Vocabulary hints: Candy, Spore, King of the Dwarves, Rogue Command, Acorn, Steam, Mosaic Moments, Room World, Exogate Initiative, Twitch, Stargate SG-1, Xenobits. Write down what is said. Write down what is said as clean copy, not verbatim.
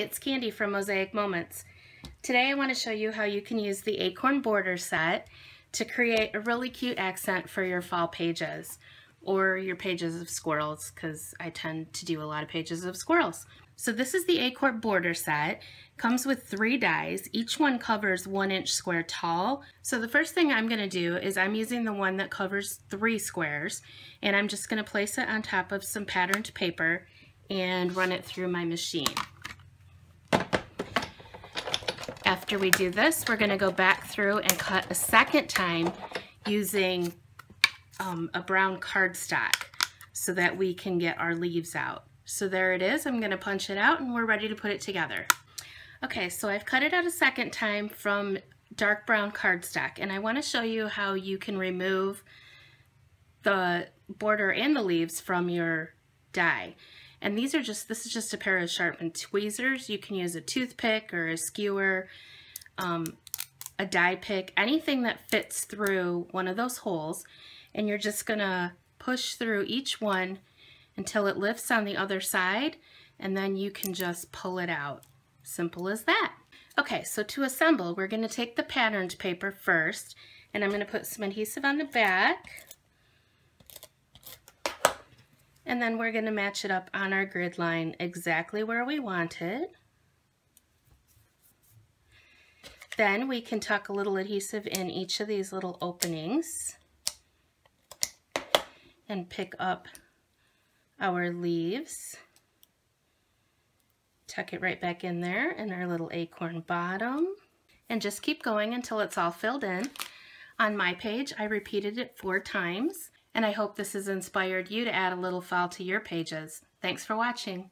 it's Candy from Mosaic Moments. Today I want to show you how you can use the Acorn Borders set to create a really cute accent for your fall pages or your pages of squirrels, because I tend to do a lot of pages of squirrels. So this is the Acorn Borders set. Comes with 3 dies. Each one covers 1 inch square tall. So the first thing I'm going to do is I'm using the one that covers 3 squares, and I'm just going to place it on top of some patterned paper and run it through my machine. After we do this, we're going to go back through and cut a second time using a brown cardstock so that we can get our leaves out. So there it is. I'm going to punch it out and we're ready to put it together. Okay, so I've cut it out a second time from dark brown cardstock, and I want to show you how you can remove the border and the leaves from your die. And these are just, this is just a pair of sharpened tweezers. You can use a toothpick or a skewer, a die pick, anything that fits through one of those holes, and you're just going to push through each one until it lifts on the other side, and then you can just pull it out. Simple as that. Okay, so to assemble, we're going to take the patterned paper first, and I'm going to put some adhesive on the back, and then we're going to match it up on our grid line exactly where we want it. Then we can tuck a little adhesive in each of these little openings and pick up our leaves, tuck it right back in there in our little acorn bottom, and just keep going until it's all filled in. On my page, I repeated it 4 times, and I hope this has inspired you to add a little fall to your pages. Thanks for watching.